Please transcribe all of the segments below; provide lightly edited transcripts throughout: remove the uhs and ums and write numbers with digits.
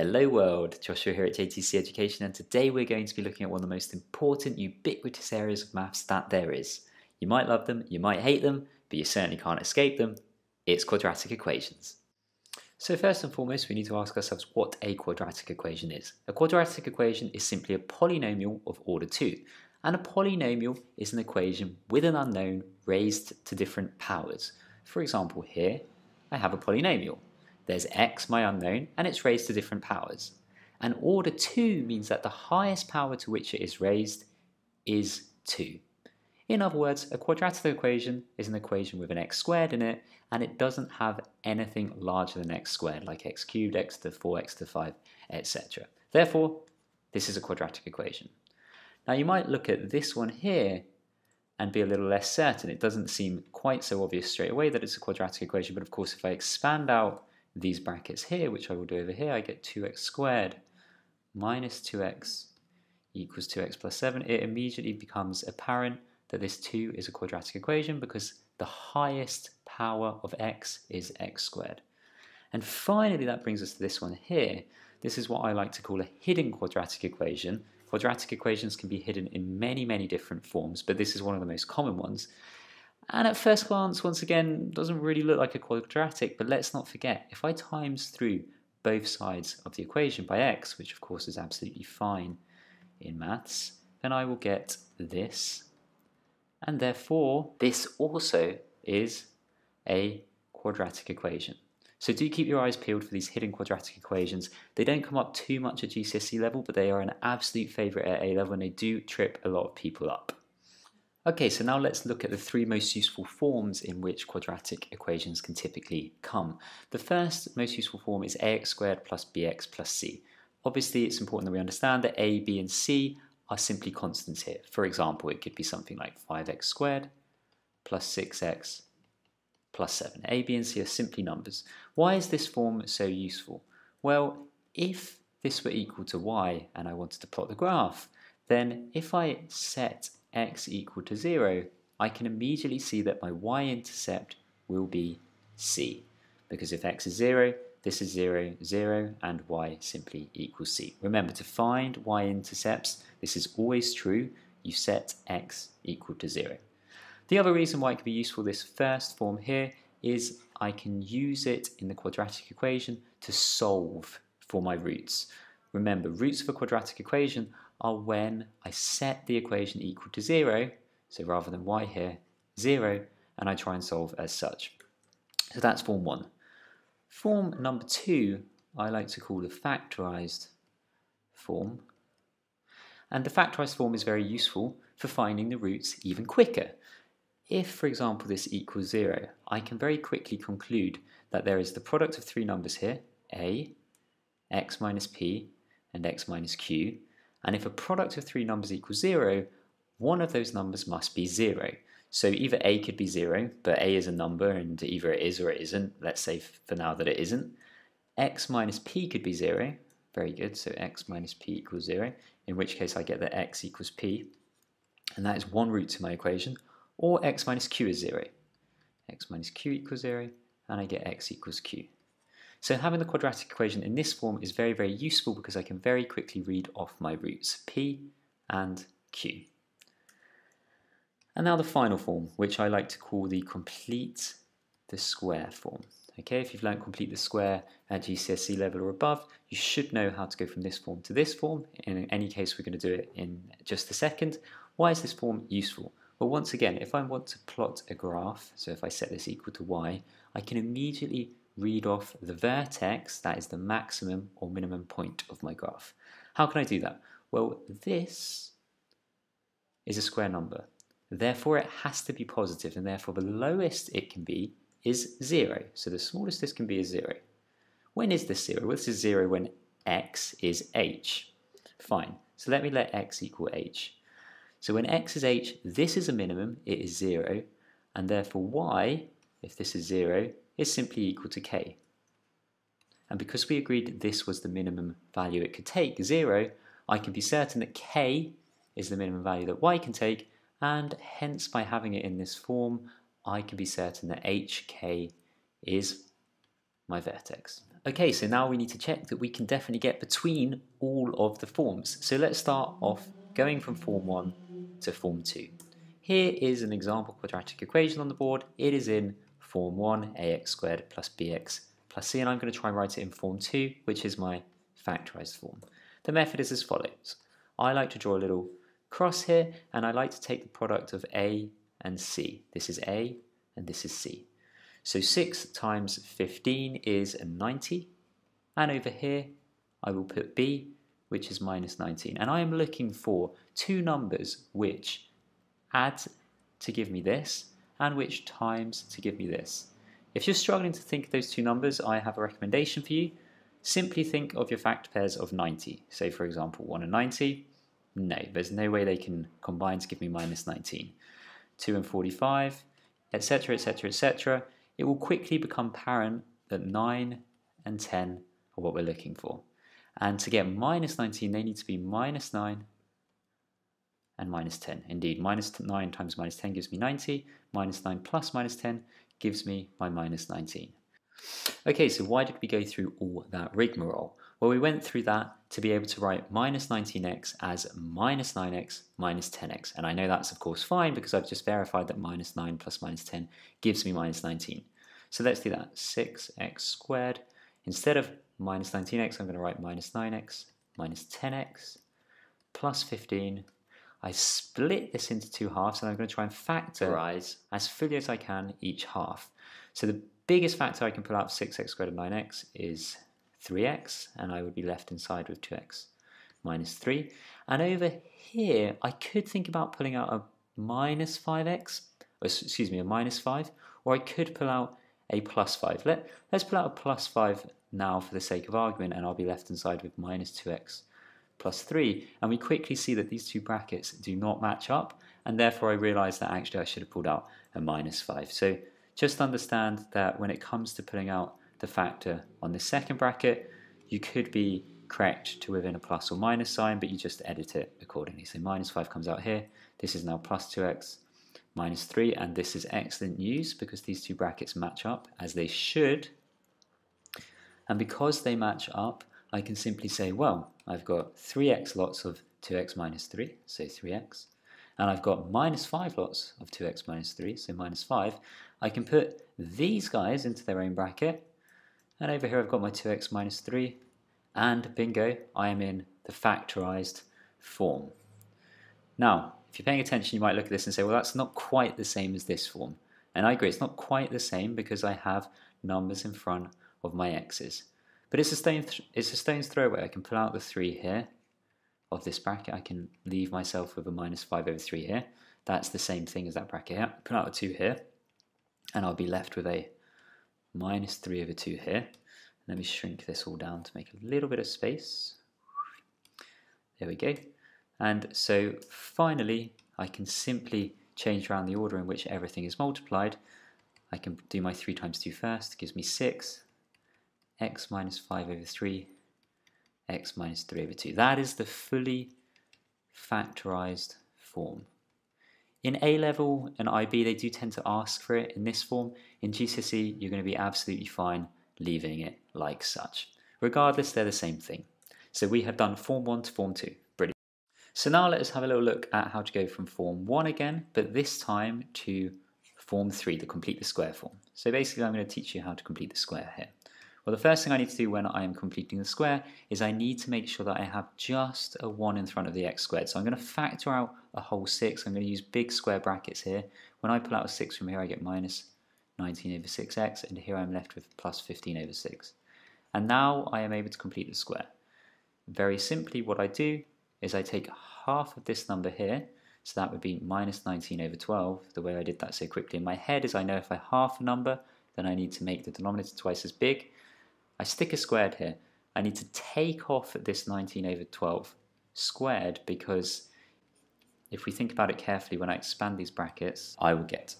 Hello world, Joshua here at JTC Education, and today we're going to be looking at one of the most important ubiquitous areas of maths that there is. You might love them, you might hate them, but you certainly can't escape them. It's quadratic equations. So first and foremost, we need to ask ourselves what a quadratic equation is. A quadratic equation is simply a polynomial of order 2, and a polynomial is an equation with an unknown raised to different powers. For example, here I have a polynomial. There's x, my unknown, and it's raised to different powers. And order 2 means that the highest power to which it is raised is 2. In other words, a quadratic equation is an equation with an x squared in it, and it doesn't have anything larger than x squared, like x cubed, x to the 4, x to the 5, etc. Therefore, this is a quadratic equation. Now you might look at this one here and be a little less certain. It doesn't seem quite so obvious straight away that it's a quadratic equation, but of course if I expand out these brackets here, which I will do over here, I get 2x squared minus 2x equals 2x plus 7. It immediately becomes apparent that this 2 is a quadratic equation because the highest power of x is x squared. And finally, that brings us to this one here. This is what I like to call a hidden quadratic equation. Quadratic equations can be hidden in many different forms, but this is one of the most common ones. And at first glance, once again, doesn't really look like a quadratic, but let's not forget, if I times through both sides of the equation by x, which of course is absolutely fine in maths, then I will get this. And therefore, this also is a quadratic equation. So do keep your eyes peeled for these hidden quadratic equations. They don't come up too much at GCSE level, but they are an absolute favourite at A level, and they do trip a lot of people up. Okay, so now let's look at the three most useful forms in which quadratic equations can typically come. The first most useful form is ax squared plus bx plus c. Obviously, it's important that we understand that a, b, and c are simply constants here. For example, it could be something like 5x squared plus 6x plus 7. A, b, and c are simply numbers. Why is this form so useful? Well, if this were equal to y and I wanted to plot the graph, then if I set x equal to 0, I can immediately see that my y-intercept will be c, because if x is 0, this is 0, 0, and y simply equals c. Remember, to find y-intercepts, this is always true, you set x equal to 0. The other reason why it could be useful, this first form here, is I can use it in the quadratic equation to solve for my roots. Remember, roots of a quadratic equation are when I set the equation equal to 0, so rather than y here, 0, and I try and solve as such. So that's form 1. Form number 2 I like to call the factorised form, and the factorised form is very useful for finding the roots even quicker. If, for example, this equals 0, I can very quickly conclude that there is the product of three numbers here, a, x minus p, and x minus q, and if a product of three numbers equals 0, one of those numbers must be 0. So either a could be 0, but a is a number and either it is or it isn't. Let's say for now that it isn't. X minus p could be 0. Very good, so x minus p equals 0, in which case I get that x equals p, and that is one root to my equation, or x minus q is 0. X minus q equals 0, and I get x equals q. So having the quadratic equation in this form is very useful because I can very quickly read off my roots, p and q. And now the final form, which I like to call the complete the square form. Okay, if you've learned complete the square at GCSE level or above, you should know how to go from this form to this form. In any case, we're going to do it in just a second. Why is this form useful? Well, once again, if I want to plot a graph, so if I set this equal to y, I can immediately read off the vertex, that is the maximum or minimum point of my graph. How can I do that? Well, this is a square number. Therefore, it has to be positive, and therefore the lowest it can be is 0. So the smallest this can be is 0. When is this 0? Well, this is 0 when x is h. Fine. So let me let x equal h. So when x is h, this is a minimum, it is 0, and therefore y, if this is 0, is simply equal to k. And because we agreed that this was the minimum value it could take, 0, I can be certain that k is the minimum value that y can take, and hence by having it in this form, I can be certain that hk is my vertex. Okay, so now we need to check that we can definitely get between all of the forms. So let's start off going from form 1 to form 2. Here is an example quadratic equation on the board. It is in form 1, ax squared plus bx plus c, and I'm going to try and write it in form 2, which is my factorised form. The method is as follows. I like to draw a little cross here, and I like to take the product of a and c. This is a and this is c. So 6 times 15 is 90, and over here I will put b, which is minus 19, and I am looking for two numbers which add to give me this and which times to give me this. If you're struggling to think of those two numbers, I have a recommendation for you. Simply think of your factor pairs of 90. So for example 1 and 90, no, there's no way they can combine to give me minus 19. 2 and 45, etc, etc, etc. It will quickly become apparent that 9 and 10 are what we're looking for. And to get minus 19, they need to be minus 9 and minus 10. Indeed, minus 9 times minus 10 gives me 90. Minus 9 plus minus 10 gives me my minus 19. Okay, so why did we go through all that rigmarole? Well, we went through that to be able to write minus 19x as minus 9x minus 10x. And I know that's of course fine because I've just verified that minus 9 plus minus 10 gives me minus 19. So let's do that. 6x squared. Instead of minus 19x, I'm going to write minus 9x minus 10x plus 15. I split this into two halves, and I'm going to try and factorize as fully as I can each half. So the biggest factor I can pull out of 6x squared and 9x is 3x, and I would be left inside with 2x minus 3. And over here, I could think about pulling out a minus 5x, or excuse me, a minus 5, or I could pull out a plus 5. Let's pull out a plus 5 now for the sake of argument, and I'll be left inside with minus 2x plus 3, and we quickly see that these two brackets do not match up, and therefore I realise that actually I should have pulled out a minus 5. So just understand that when it comes to pulling out the factor on the second bracket, you could be correct to within a plus or minus sign, but you just edit it accordingly. So minus 5 comes out here, this is now plus 2x minus 3, and this is excellent news because these two brackets match up as they should, and because they match up, I can simply say, well, I've got 3x lots of 2x minus 3, so 3x, and I've got minus 5 lots of 2x minus 3, so minus 5. I can put these guys into their own bracket, and over here I've got my 2x minus 3, and bingo, I am in the factorised form. Now, if you're paying attention, you might look at this and say, well, that's not quite the same as this form. And I agree, it's not quite the same because I have numbers in front of my x's. But it's a stone's throw away. I can pull out the 3 here of this bracket. I can leave myself with a minus 5 over 3 here. That's the same thing as that bracket here. Pull out a 2 here, and I'll be left with a minus 3 over 2 here. Let me shrink this all down to make a little bit of space. There we go. And so finally, I can simply change around the order in which everything is multiplied. I can do my 3 times 2 first, gives me 6. X minus 5 over 3, x minus 3 over 2. That is the fully factorised form. In A-level and IB, they do tend to ask for it in this form. In GCSE, you're going to be absolutely fine leaving it like such. Regardless, they're the same thing. So we have done form 1 to form 2. Brilliant. So now let us have a little look at how to go from form 1 again, but this time to form 3, the complete the square form. So basically, I'm going to teach you how to complete the square here. Well, the first thing I need to do when I am completing the square is I need to make sure that I have just a 1 in front of the x squared. So I'm going to factor out a whole 6. I'm going to use big square brackets here. When I pull out a 6 from here, I get minus 19 over 6x, and here I'm left with plus 15 over 6. And now I am able to complete the square. Very simply, what I do is I take half of this number here, so that would be minus 19 over 12. The way I did that so quickly in my head is I know if I half a number, then I need to make the denominator twice as big. I stick a squared here. I need to take off this 19 over 12 squared because if we think about it carefully, when I expand these brackets, I will get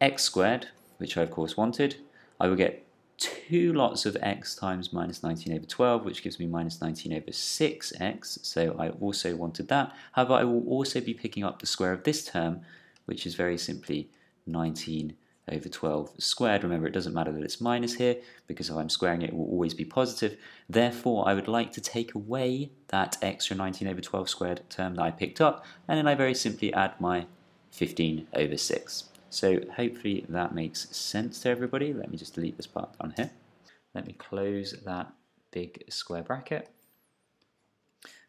x squared, which I of course wanted. I will get 2 lots of x times minus 19 over 12, which gives me minus 19 over 6x, so I also wanted that. However, I will also be picking up the square of this term, which is very simply 19 over 12 squared. Remember, it doesn't matter that it's minus here, because if I'm squaring it, it will always be positive. Therefore, I would like to take away that extra 19 over 12 squared term that I picked up, and then I very simply add my 15 over 6. So hopefully that makes sense to everybody. Let me just delete this part down here. Let me close that big square bracket.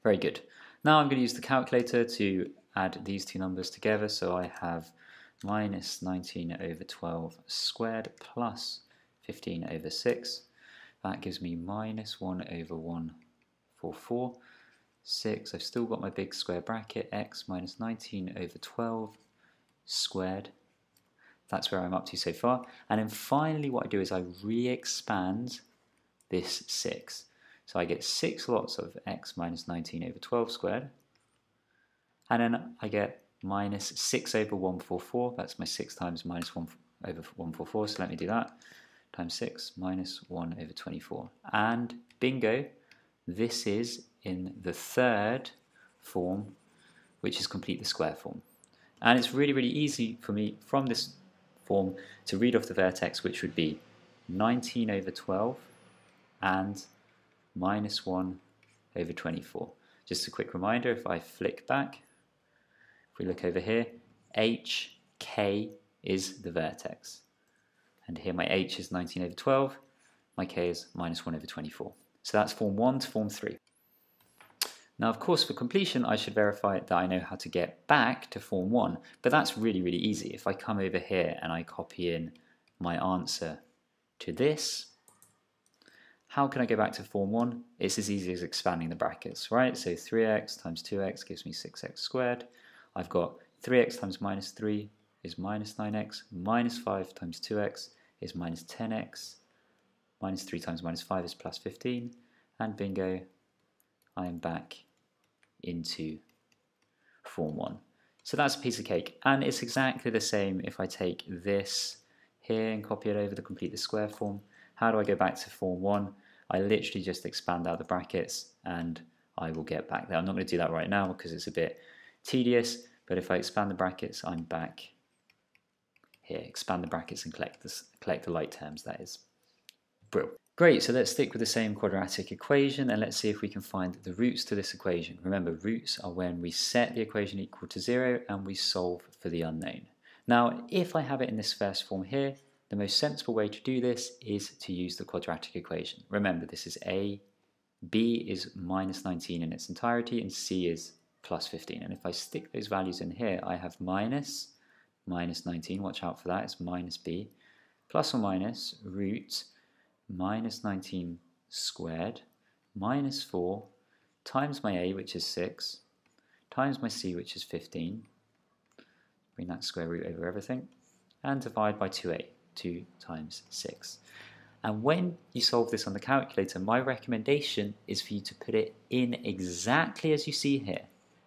Very good. Now I'm going to use the calculator to add these two numbers together. So I have minus 19 over 12 squared plus 15 over 6. That gives me minus 1 over 144. 6, I've still got my big square bracket, x minus 19 over 12 squared. That's where I'm up to so far. And then finally what I do is I re-expand this 6. So I get 6 lots of x minus 19 over 12 squared. And then I get minus 6 over 144. That's my 6 times minus 1 over 144. So let me do that. Times 6 minus 1 over 24. And bingo, this is in the third form, which is complete the square form. And it's really, really easy for me from this form to read off the vertex, which would be 19 over 12 and minus 1 over 24. Just a quick reminder, if I flick back, if we look over here, h, k is the vertex. And here my h is 19 over 12, my k is minus 1 over 24. So that's form 1 to form 3. Now, of course, for completion, I should verify that I know how to get back to form 1, but that's really, really easy. If I come over here and I copy in my answer to this, how can I go back to form 1? It's as easy as expanding the brackets, right? So 3x times 2x gives me 6x squared. I've got 3x times minus 3 is minus 9x, minus 5 times 2x is minus 10x, minus 3 times minus 5 is plus 15, and bingo, I am back into form 1. So that's a piece of cake, and it's exactly the same if I take this here and copy it over to complete the square form. How do I go back to form 1? I literally just expand out the brackets and I will get back there. I'm not going to do that right now because it's a bit tedious, but if I expand the brackets, I'm back here. Expand the brackets and collect the like terms, that is. Brilliant. Great, so let's stick with the same quadratic equation and let's see if we can find the roots to this equation. Remember, roots are when we set the equation equal to 0 and we solve for the unknown. Now, if I have it in this first form here, the most sensible way to do this is to use the quadratic equation. Remember, this is a, b is minus 19 in its entirety, and c is plus 15. And if I stick those values in here, I have minus 19, watch out for that, it's minus b, plus or minus root minus 19 squared minus 4 times my a, which is 6, times my c, which is 15, bring that square root over everything, and divide by 2a, 2 times 6. And when you solve this on the calculator, my recommendation is for you to put it in exactly as you see here,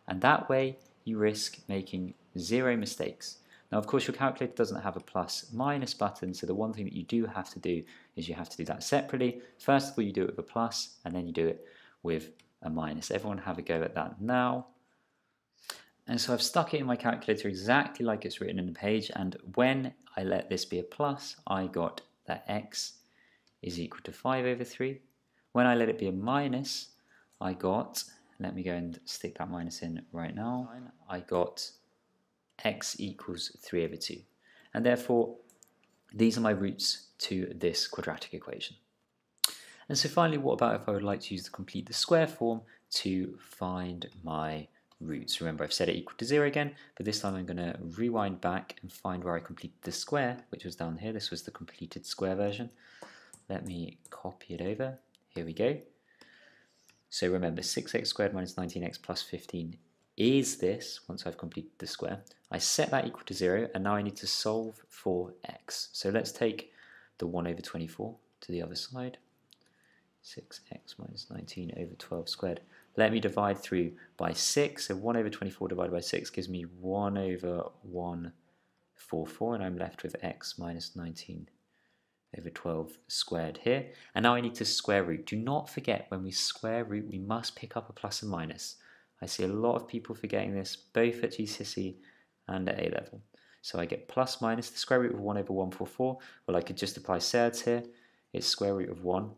and that way you risk making zero mistakes. Now, of course, your calculator doesn't have a plus minus button, so the one thing that you do have to do is you have to do that separately. First of all, you do it with a plus, and then you do it with a minus. Everyone have a go at that now. And so I've stuck it in my calculator exactly like it's written in the page, and when I let this be a plus, I got that x is equal to 5 over 3. When I let it be a minus, I got, let me go and stick that minus in right now, I got x equals 3 over 2. And therefore, these are my roots to this quadratic equation. And so finally, what about if I would like to use the complete the square form to find my roots? Remember, I've set it equal to 0 again, but this time I'm going to rewind back and find where I completed the square, which was down here. This was the completed square version. Let me copy it over. Here we go. So remember, 6x squared minus 19x plus 15 is this, once I've completed the square. I set that equal to 0, and now I need to solve for x. So let's take the 1 over 24 to the other side. 6x minus 19 over 12 squared. Let me divide through by 6. So 1 over 24 divided by 6 gives me 1 over 144, and I'm left with x minus 19 over 12 squared here. And now I need to square root. Do not forget, when we square root, we must pick up a plus and minus. I see a lot of people forgetting this, both at GCSE and at A-level. So I get plus minus the square root of 1 over 144. Well, I could just apply SEDs here. It's square root of 1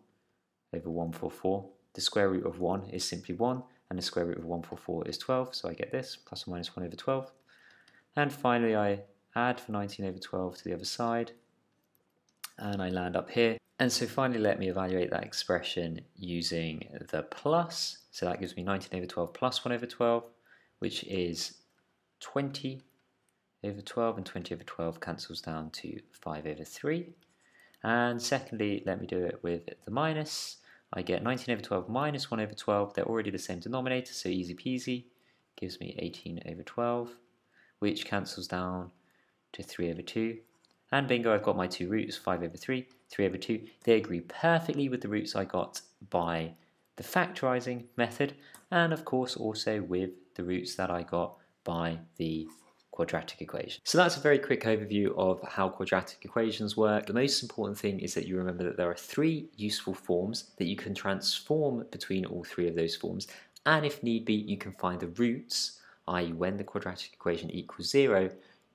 over 144. The square root of 1 is simply 1, and the square root of 144 is 12. So I get this, plus or minus 1 over 12. And finally, I add for 19 over 12 to the other side, and I land up here. And so finally, let me evaluate that expression using the plus. So that gives me 19 over 12 plus 1 over 12, which is 20 over 12, and 20 over 12 cancels down to 5 over 3. And secondly, let me do it with the minus. I get 19 over 12 minus 1 over 12. They're already the same denominator, so easy peasy. Gives me 18 over 12, which cancels down to 3 over 2. And bingo, I've got my two roots, 5 over 3, 3 over 2. They agree perfectly with the roots I got by the factorising method, and of course also with the roots that I got by the quadratic equation. So that's a very quick overview of how quadratic equations work. The most important thing is that you remember that there are three useful forms, that you can transform between all three of those forms, and if need be, you can find the roots, i.e. when the quadratic equation equals 0,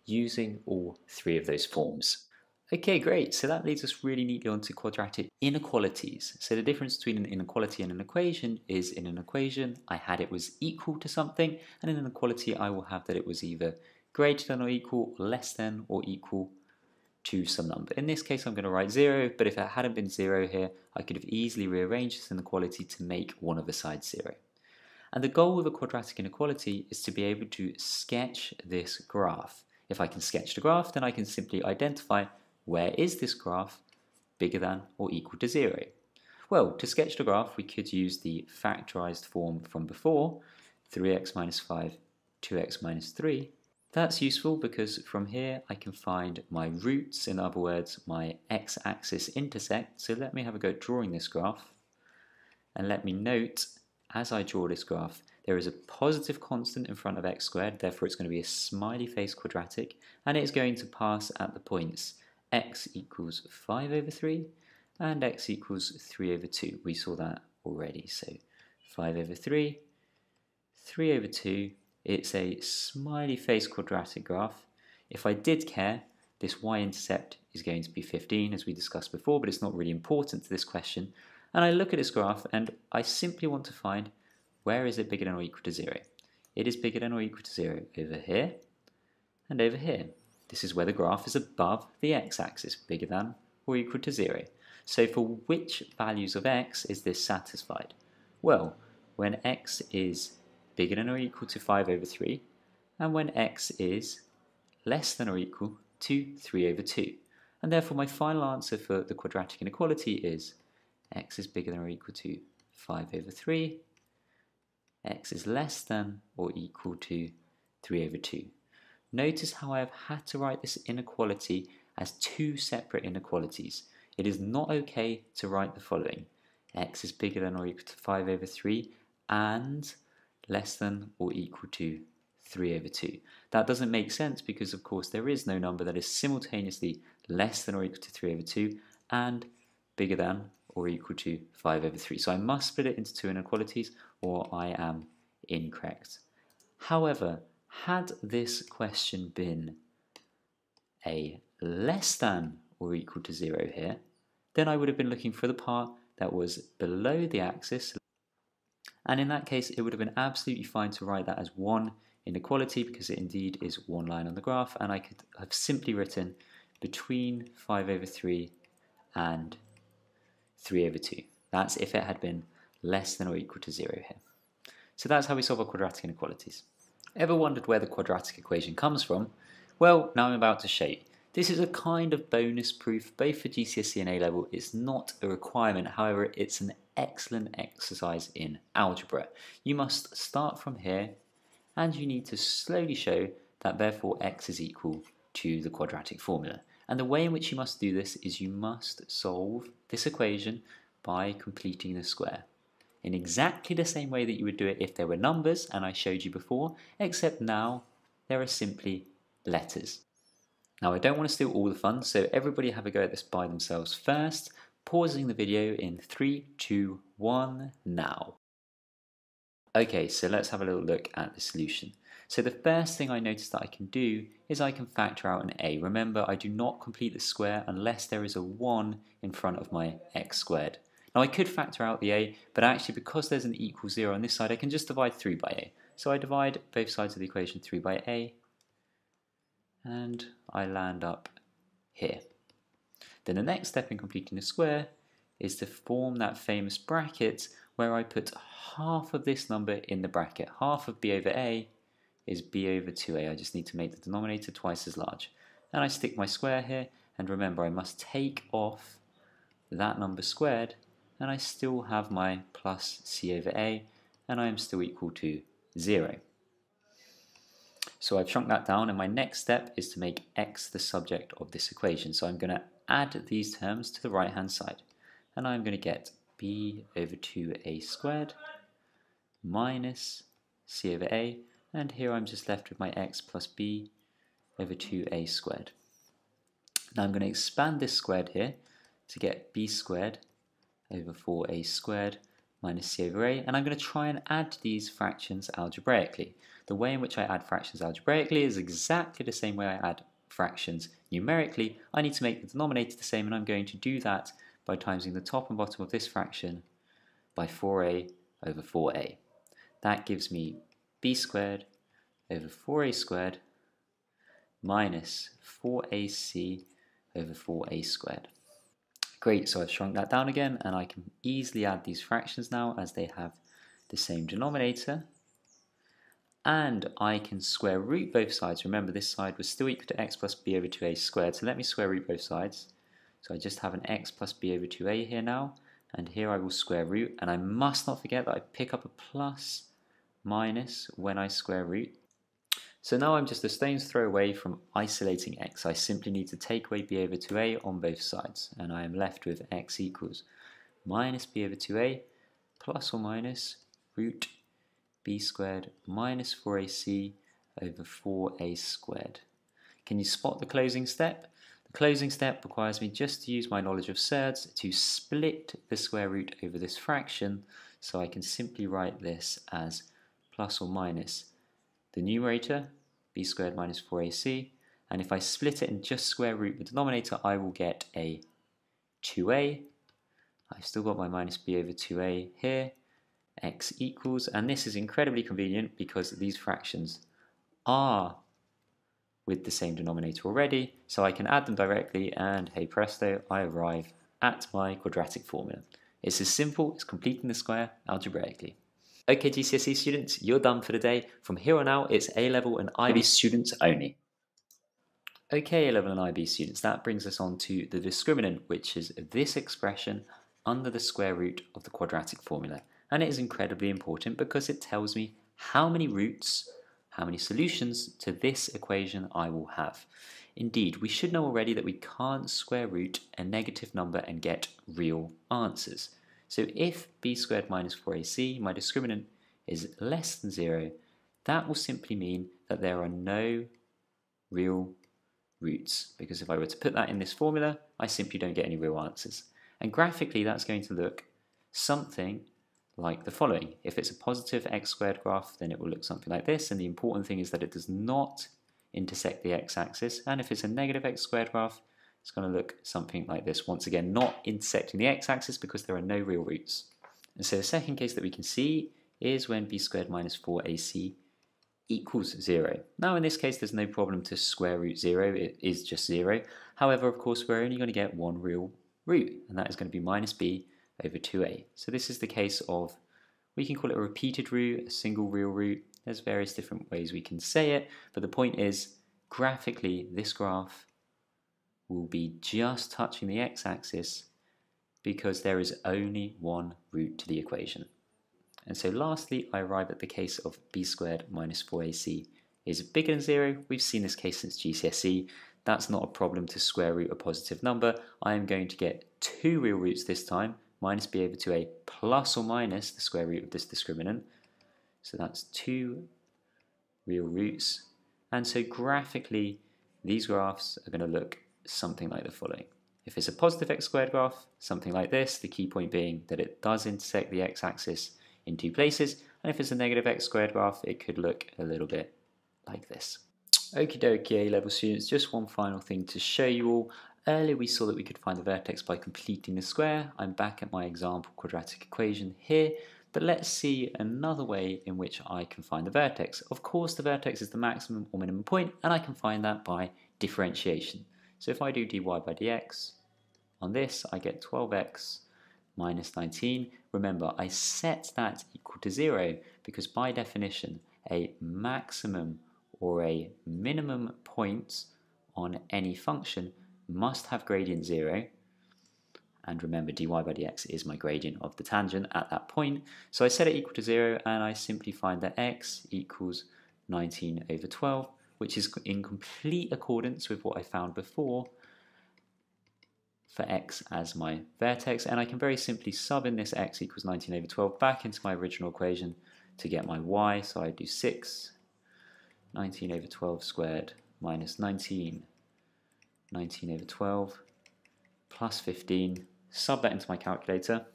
using all three of those forms. Okay, great. So that leads us really neatly onto quadratic inequalities. So the difference between an inequality and an equation is, in an equation, I had it was equal to something, and in an inequality, I will have that it was either greater than or equal, less than or equal to some number. In this case, I'm going to write 0, but if it hadn't been 0 here, I could have easily rearranged this inequality to make one of the sides 0. And the goal of a quadratic inequality is to be able to sketch this graph. If I can sketch the graph, then I can simply identify where is this graph bigger than or equal to 0. Well, to sketch the graph, we could use the factorised form from before, 3x minus 5, 2x minus 3. That's useful because from here I can find my roots, in other words, my x-axis intersect. So let me have a go at drawing this graph. And let me note, as I draw this graph, there is a positive constant in front of x squared, therefore it's going to be a smiley face quadratic, and it's going to pass at the points x equals 5 over 3 and x equals 3 over 2. We saw that already, so 5 over 3, 3 over 2, it's a smiley face quadratic graph. If I did care, this y-intercept is going to be 15 as we discussed before, but it's not really important to this question. And I look at this graph and I simply want to find where is it bigger than or equal to 0? It is bigger than or equal to 0 over here and over here. This is where the graph is above the x-axis, bigger than or equal to 0. So for which values of x is this satisfied? Well, when x is bigger than or equal to 5 over 3 and when x is less than or equal to 3 over 2. And therefore my final answer for the quadratic inequality is x is bigger than or equal to 5 over 3, x is less than or equal to 3 over 2. Notice how I have had to write this inequality as two separate inequalities. It is not okay to write the following: x is bigger than or equal to 5 over 3 and less than or equal to 3 over 2. That doesn't make sense because of course there is no number that is simultaneously less than or equal to 3 over 2 and bigger than or equal to 5 over 3. So I must split it into two inequalities or I am incorrect. However, had this question been a less than or equal to 0 here, then I would have been looking for the part that was below the axis. And in that case, it would have been absolutely fine to write that as one inequality because it indeed is one line on the graph. And I could have simply written between 5 over 3 and 3 over 2. That's if it had been less than or equal to 0 here. So that's how we solve our quadratic inequalities. Ever wondered where the quadratic equation comes from? Well, now I'm about to show you. This is a kind of bonus proof, both for GCSE and A-level. It's not a requirement, however, it's an excellent exercise in algebra. You must start from here, and you need to slowly show that therefore x is equal to the quadratic formula. And the way in which you must do this is you must solve this equation by completing the square in exactly the same way that you would do it if there were numbers, and I showed you before, except now there are simply letters. Now I don't want to steal all the fun, so everybody have a go at this by themselves first, pausing the video in 3, 2, 1, now. Okay, so let's have a little look at the solution. So the first thing I notice that I can do is I can factor out an a. Remember, I do not complete the square unless there is a 1 in front of my x squared. Now I could factor out the a, but actually because there's an equal 0 on this side, I can just divide 3 by a. So I divide both sides of the equation 3 by a, and I land up here. Then the next step in completing a square is to form that famous bracket where I put half of this number in the bracket. Half of b over a is b over 2a. I just need to make the denominator twice as large. And I stick my square here, and remember I must take off that number squared, and I still have my plus c over a, and I am still equal to 0. So I've shrunk that down, and my next step is to make x the subject of this equation. So I'm going to add these terms to the right hand side, and I'm going to get b over 2a squared minus c over a, and here I'm just left with my x plus b over 2a squared. Now I'm going to expand this squared here to get b squared over 4a squared minus c over a, and I'm going to try and add these fractions algebraically. The way in which I add fractions algebraically is exactly the same way I add fractions numerically. I need to make the denominator the same, and I'm going to do that by timesing the top and bottom of this fraction by 4a over 4a. That gives me b squared over 4a squared minus 4ac over 4a squared. Great, so I've shrunk that down again, and I can easily add these fractions now as they have the same denominator. And I can square root both sides. Remember, this side was still equal to x plus b over 2a squared, so let me square root both sides. So I just have an x plus b over 2a here now, and here I will square root, and I must not forget that I pick up a plus minus when I square root. So now I'm just a stone's throw away from isolating x. I simply need to take away b over 2a on both sides, and I am left with x equals minus b over 2a plus or minus root b squared minus 4ac over 4a squared. Can you spot the closing step? The closing step requires me just to use my knowledge of surds to split the square root over this fraction, so I can simply write this as plus or minus the numerator, b squared minus 4ac, and if I split it and just square root the denominator, I will get a 2a. I've still got my minus b over 2a here, x equals, and this is incredibly convenient because these fractions are with the same denominator already, so I can add them directly, and hey presto, I arrive at my quadratic formula. It's as simple as completing the square algebraically. Okay GCSE students, you're done for the day. From here on out, it's A-level and IB students only. Okay A-level and IB students, that brings us on to the discriminant, which is this expression under the square root of the quadratic formula. And it is incredibly important because it tells me how many roots, how many solutions to this equation I will have. Indeed, we should know already that we can't square root a negative number and get real answers. So if b squared minus 4ac, my discriminant, is less than 0, that will simply mean that there are no real roots, because if I were to put that in this formula, I simply don't get any real answers. And graphically, that's going to look something like the following. If it's a positive x squared graph, then it will look something like this, and the important thing is that it does not intersect the x-axis, and if it's a negative x squared graph, it's going to look something like this, once again not intersecting the x-axis because there are no real roots. And so the second case that we can see is when b squared minus 4ac equals 0. Now in this case there's no problem to square root 0, it is just 0, however of course we're only going to get one real root, and that is going to be minus b over 2a. So this is the case of, we can call it a repeated root, a single real root, there's various different ways we can say it, but the point is, graphically, this graph will be just touching the x-axis because there is only one root to the equation. And so lastly, I arrive at the case of b squared minus 4ac is bigger than 0. We've seen this case since GCSE. That's not a problem to square root a positive number. I am going to get two real roots this time, minus b over 2a plus or minus the square root of this discriminant. So that's two real roots. And so graphically, these graphs are going to look something like the following. If it's a positive x squared graph, something like this, the key point being that it does intersect the x-axis in two places. And if it's a negative x squared graph, it could look a little bit like this. Okie dokie A-level students, just one final thing to show you all. Earlier we saw that we could find the vertex by completing the square. I'm back at my example quadratic equation here, but let's see another way in which I can find the vertex. Of course the vertex is the maximum or minimum point, and I can find that by differentiation. So if I do dy by dx, on this I get 12x minus 19. Remember, I set that equal to 0 because by definition a maximum or a minimum point on any function must have gradient 0, and remember dy by dx is my gradient of the tangent at that point. So I set it equal to 0 and I simply find that x equals 19 over 12, which is in complete accordance with what I found before for x as my vertex, and I can very simply sub in this x equals 19 over 12 back into my original equation to get my y. So I do 6, 19 over 12 squared minus 19, 19 over 12 plus 15, sub that into my calculator,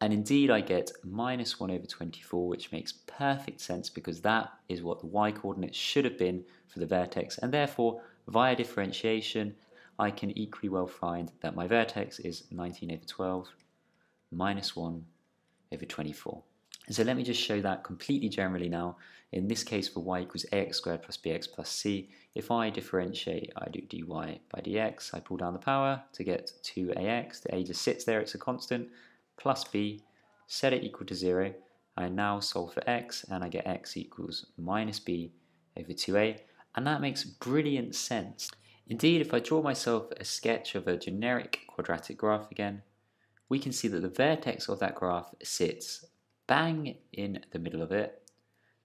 and indeed I get minus 1 over 24, which makes perfect sense because that is what the y coordinate should have been for the vertex, and therefore via differentiation I can equally well find that my vertex is 19 over 12 minus 1 over 24. So let me just show that completely generally now. In this case for y equals ax squared plus bx plus c, if I differentiate I do dy by dx, I pull down the power to get 2ax, the a just sits there, it's a constant, plus b, set it equal to 0, I now solve for x and I get x equals minus b over 2a, and that makes brilliant sense. Indeed, if I draw myself a sketch of a generic quadratic graph again, we can see that the vertex of that graph sits bang in the middle of it.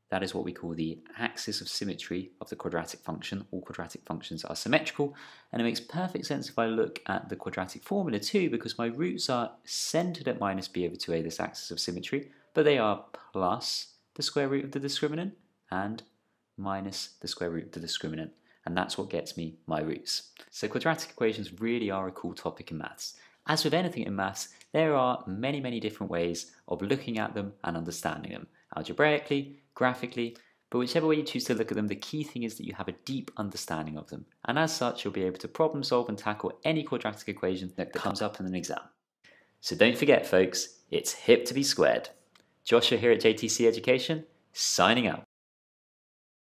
That is what we call the axis of symmetry of the quadratic function. All quadratic functions are symmetrical, and it makes perfect sense if I look at the quadratic formula too, because my roots are centered at minus b over 2a, this axis of symmetry, but they are plus the square root of the discriminant and minus the square root of the discriminant, and that's what gets me my roots. So quadratic equations really are a cool topic in maths. As with anything in maths, there are many, many different ways of looking at them and understanding them, algebraically, graphically, but whichever way you choose to look at them, the key thing is that you have a deep understanding of them, and as such you'll be able to problem solve and tackle any quadratic equation that comes up in an exam. So don't forget folks, it's hip to be squared. Joshua here at JTC Education, signing out.